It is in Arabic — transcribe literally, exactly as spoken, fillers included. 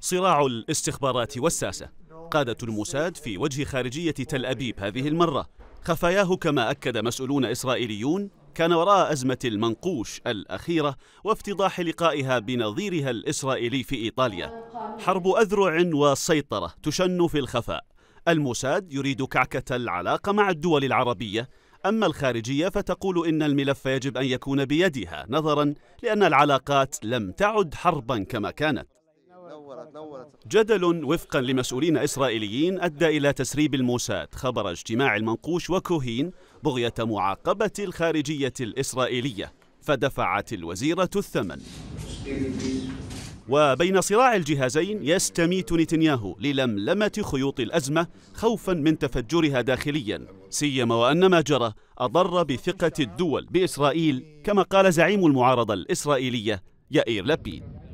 صراع الاستخبارات والساسة. قادة الموساد في وجه خارجية تل أبيب هذه المرة. خفاياه كما أكد مسؤولون إسرائيليون كان وراء أزمة المنقوش الأخيرة وافتضاح لقائها بنظيرها الإسرائيلي في إيطاليا. حرب أذرع وسيطرة تشن في الخفاء. الموساد يريد كعكة العلاقة مع الدول العربية، أما الخارجية فتقول إن الملف يجب أن يكون بيدها نظراً لأن العلاقات لم تعد حرباً كما كانت. جدل وفقاً لمسؤولين إسرائيليين أدى إلى تسريب الموساد خبر اجتماع المنقوش وكوهين بغية معاقبة الخارجية الإسرائيلية، فدفعت الوزيرة الثمن. وبين صراع الجهازين يستميت نتنياهو للملمة خيوط الأزمة خوفاً من تفجرها داخلياً، سيما وأن ما جرى أضر بثقة الدول بإسرائيل كما قال زعيم المعارضة الإسرائيلية يائير لبيد.